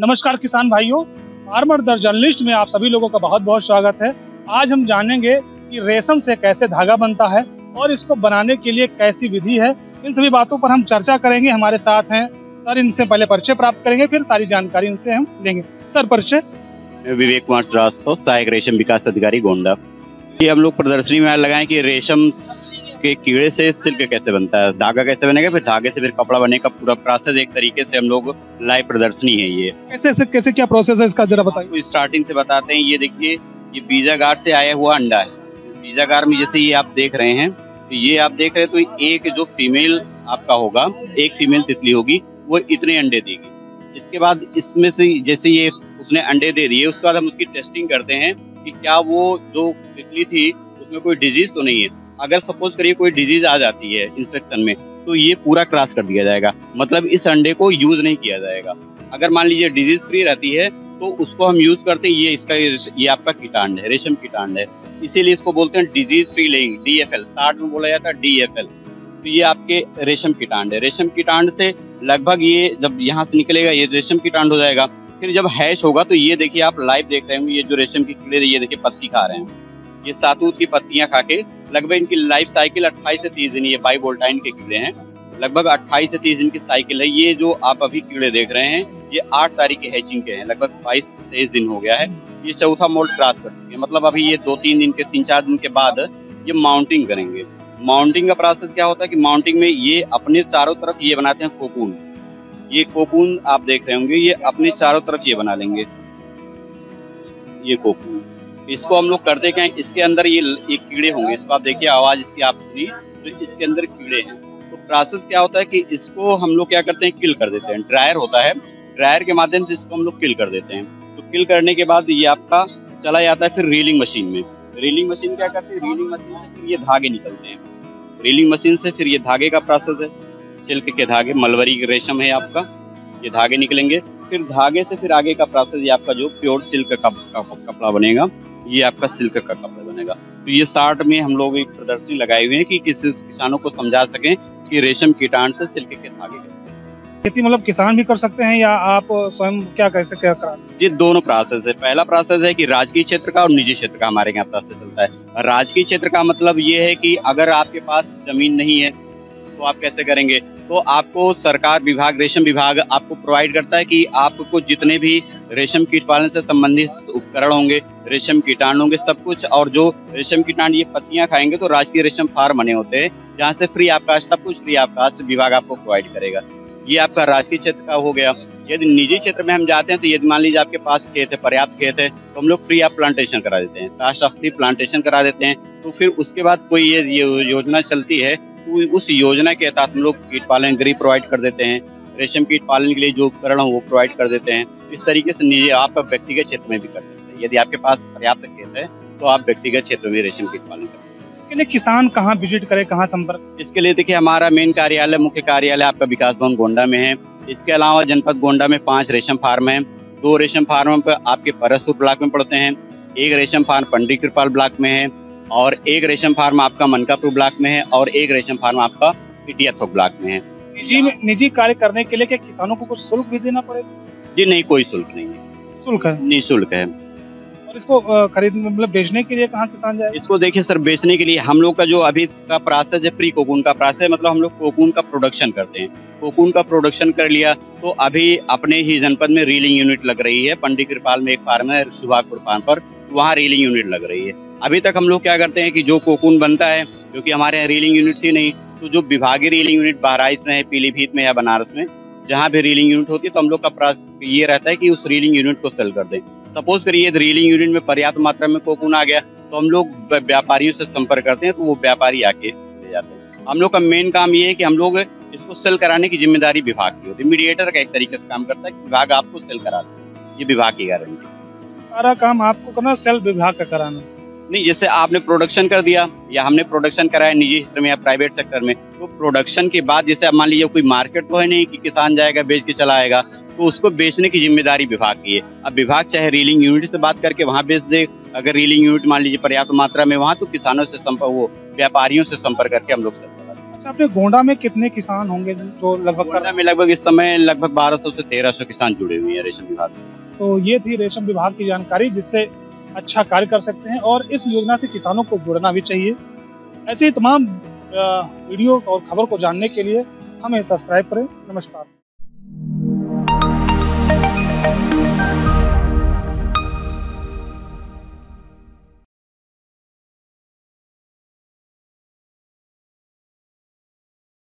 नमस्कार किसान भाइयों, फार्मर द जर्नलिस्ट में आप सभी लोगों का बहुत बहुत स्वागत है। आज हम जानेंगे कि रेशम से कैसे धागा बनता है और इसको बनाने के लिए कैसी विधि है। इन सभी बातों पर हम चर्चा करेंगे। हमारे साथ हैं सर, इनसे पहले परिचय प्राप्त करेंगे, फिर सारी जानकारी इनसे हम लेंगे। सर परिचय? विवेक कुमार श्रीवास्तव, सहायक रेशम विकास अधिकारी गोंडा। ये हम लोग प्रदर्शनी में लगाए की रेशम के कीड़े से सिल्क कैसे बनता है, धागा कैसे बनेगा, फिर धागे से फिर कपड़ा बने का पूरा प्रोसेस एक तरीके से हम लोग लाइव प्रदर्शनी है। ये कैसे क्या प्रोसेस है इसका जरा बताइए। स्टार्टिंग से बताते हैं। ये देखिए, ये बीजागार से आया हुआ अंडा है। बीजागार में जैसे ये आप देख रहे हैं, तो ये आप देख रहे हैं तो एक जो फीमेल आपका होगा, एक फीमेल तितली होगी, वो इतने अंडे देगी। इसके बाद इसमें से जैसे ये उसने अंडे दे दिए, उसके बाद हम उसकी टेस्टिंग करते हैं कि क्या वो जो तितली थी उसमें कोई डिजीज तो नहीं है। अगर सपोज करिए कोई डिजीज आ जाती है इंफेक्शन में, तो ये पूरा क्रॉस कर दिया जाएगा, मतलब इस अंडे को यूज नहीं किया जाएगा। अगर मान लीजिए डिजीज फ्री रहती है तो उसको हम यूज करते हैं। ये इसका ये आपका कीटांड है, रेशम कीटांड है, इसीलिए इसको बोलते हैं disease free laying, DFL start में बोला जाता है DFL। तो ये आपके रेशम कीटांड है। रेशम कीटांड से लगभग ये जब यहाँ से निकलेगा ये रेशम कीटांड हो जाएगा। फिर जब हैश होगा तो ये देखिए, आप लाइव देख रहे हैं, ये जो रेशम की कीड़े ये देखिए पत्ती खा रहे हैं, ये सातूत की पत्तियां खा के लगभग इनकी लाइफ साइकिल 28 से 30 दिन। ये बाइवोल्टाइन के कीड़े हैं, लगभग 28 से 30 दिन की साइकिल है। ये जो आप अभी कीड़े देख रहे हैं ये 8 तारीख के हैचिंग के हैं, लगभग 22-23 दिन हो गया है। ये चौथा मोल्ड क्रॉस कर चुके हैं, मतलब अभी ये 2-3 दिन के 3-4 दिन के बाद ये माउंटिंग करेंगे। माउंटिंग का प्रोसेस क्या होता है कि माउंटिंग में ये अपने चारों तरफ ये बनाते हैं कोकून। ये कोकून आप देख रहे होंगे, ये अपने चारों तरफ ये बना लेंगे। ये कोकून इसको हम लोग करते क्या है, इसके अंदर ये एक कीड़े होंगे। इसको आप देखिए, आवाज इसकी आप सुनी, जो इसके अंदर कीड़े हैं। तो प्रोसेस क्या होता है कि इसको हम लोग क्या करते हैं, किल कर देते हैं। ड्रायर होता है, ड्रायर के माध्यम से इसको हम लोग किल कर देते हैं। तो किल करने के बाद ये आपका चला जाता है फिर रीलिंग मशीन में। रीलिंग मशीन क्या करती है, रीलिंग मशीन से फिर ये धागे निकलते हैं। रीलिंग मशीन से फिर ये धागे का प्रोसेस है, सिल्क के धागे, मलबरी रेशम है आपका, ये धागे निकलेंगे। फिर धागे से फिर आगे का प्रोसेस, ये आपका जो प्योर सिल्क का कपड़ा बनेगा, ये आपका सिल्क का कपड़ा बनेगा। तो ये स्टार्ट में हम लोग एक प्रदर्शनी लगाए हुए हैं कि किसी किसानों को समझा सकें कि रेशम कीटाणु से सिल्क के धागे खेती मतलब किसान भी कर सकते हैं या आप स्वयं क्या कैसे क्या कराते हैं? ये दोनों प्रोसेस है। पहला प्रोसेस है कि राजकीय क्षेत्र का और निजी क्षेत्र का हमारे यहाँ प्रोसेस चलता है। राजकीय क्षेत्र का मतलब ये है कि अगर आपके पास जमीन नहीं है तो आप कैसे करेंगे, तो आपको सरकार विभाग, रेशम विभाग आपको प्रोवाइड करता है कि आपको जितने भी रेशम कीट पालन से संबंधित उपकरण होंगे, रेशम कीटाणु होंगे, सब कुछ। और जो रेशम कीटाणु ये पत्तियां खाएंगे तो राजकीय रेशम फार्म बने होते हैं, जहाँ से फ्री आपका सब कुछ फ्री आपका विभाग आपको प्रोवाइड करेगा। ये आपका राजकीय क्षेत्र का हो गया। यदि निजी क्षेत्र में हम जाते हैं तो यदि मान लीजिए आपके पास खेत है, पर्याप्त खेत है, तो हम लोग फ्री आप प्लांटेशन करा देते हैं, कास्ट ऑफ फ्री प्लांटेशन करा देते हैं। तो फिर उसके बाद कोई ये योजना चलती है, उस योजना के तहत हम लोग कीट पालन गृह प्रोवाइड कर देते हैं, रेशम कीट पालन के लिए जो उपकरण हो वो प्रोवाइड कर देते हैं। इस तरीके से निजी आप व्यक्तिगत क्षेत्र में भी कर सकते हैं। यदि आपके पास पर्याप्त खेत है तो आप व्यक्तिगत क्षेत्र में रेशम कीट पालन कर सकते हैं। इसके लिए किसान कहाँ विजिट करे, कहाँ संपर्क? इसके लिए देखिए, हमारा मेन कार्यालय, मुख्य कार्यालय आपका विकास भवन गोंडा में है। इसके अलावा जनपद गोंडा में 5 रेशम फार्म है। 2 रेशम फार्म आपके परसपुर ब्लॉक में पड़ते हैं, एक रेशम फार्म पंडित कृपाल ब्लॉक में है, और एक रेशम फार्म आपका मनकापुर ब्लॉक में है, और एक रेशम फार्म आपका इटियाथोक ब्लॉक में है। निजी कार्य करने के लिए क्या किसानों को कुछ शुल्क भी देना पड़ेगा? जी नहीं, कोई शुल्क नहीं है। शुल्क है? निःशुल्क है। और इसको खरीदने मतलब बेचने के लिए कहाँ किसान जाए? इसको देखिए सर, बेचने के लिए हम लोग का जो अभी का प्रोसेस है प्री कोकून का प्रोसेस, मतलब हम लोग कोकून का प्रोडक्शन करते हैं। कोकून का प्रोडक्शन कर लिया तो अभी अपने ही जनपद में रीलिंग यूनिट लग रही है। पंडित कृपाल में एक फार्म है, सुभागपुर फार्म पर, वहाँ रीलिंग यूनिट लग रही है। अभी तक हम लोग क्या करते हैं कि जो कोकून बनता है, क्योंकि हमारे यहाँ रीलिंग यूनिट थी नहीं, तो जो विभागीय रीलिंग यूनिट बहराइज में है, पीलीभीत में या बनारस में, जहाँ भी रीलिंग यूनिट होती है, तो हम लोग का ये रहता है कि उस रीलिंग यूनिट को सेल कर दें। सपोज करिए रीलिंग यूनिट में पर्याप्त मात्रा में कोकून आ गया तो हम लोग व्यापारियों से संपर्क करते हैं, तो वो व्यापारी आके ले जाते हैं। हम लोग का मेन काम ये है कि हम लोग इसको सेल कराने की जिम्मेदारी विभाग की होती है। मीडिएटर का एक तरीके से काम करता है, विभाग आपको सेल करा दे, ये विभाग की गारंटी। सारा काम आपको करना, सेल विभाग का कराना नहीं। जैसे आपने प्रोडक्शन कर दिया या हमने प्रोडक्शन कराया निजी क्षेत्र में या प्राइवेट सेक्टर में, तो प्रोडक्शन के बाद जैसे मान लीजिए कोई मार्केट तो है नहीं कि किसान जाएगा बेच के चला आएगा, तो उसको बेचने की जिम्मेदारी विभाग की है। अब विभाग चाहे रीलिंग यूनिट से बात करके वहाँ बेच दे, अगर रीलिंग यूनिट मान लीजिए पर्याप्त मात्रा में वहाँ, तो किसानों से संपर्क, वो व्यापारियों से संपर्क करके हम लोग। आपने गोंडा में कितने किसान होंगे जो लगभग इस समय लगभग 1200 से 1300 किसान जुड़े हुए हैं रेशम विभाग से। तो ये थी रेशम विभाग की जानकारी जिससे अच्छा कार्य कर सकते हैं और इस योजना से किसानों को जुड़ना भी चाहिए। ऐसे ही तमाम वीडियो और खबर को जानने के लिए हमें सब्सक्राइब करें। नमस्कार।